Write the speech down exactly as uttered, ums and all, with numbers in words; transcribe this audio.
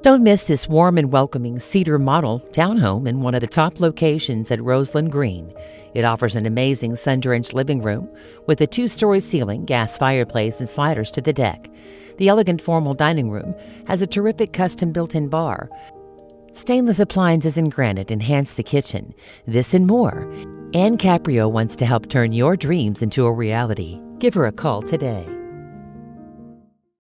Don't miss this warm and welcoming Cedar model townhome in one of the top locations at Roseland Green. It offers an amazing sun-drenched living room with a two-story ceiling, gas fireplace, and sliders to the deck. The elegant formal dining room has a terrific custom built-in bar. Stainless appliances in granite enhance the kitchen. This and more. Anne Caprio wants to help turn your dreams into a reality. Give her a call today.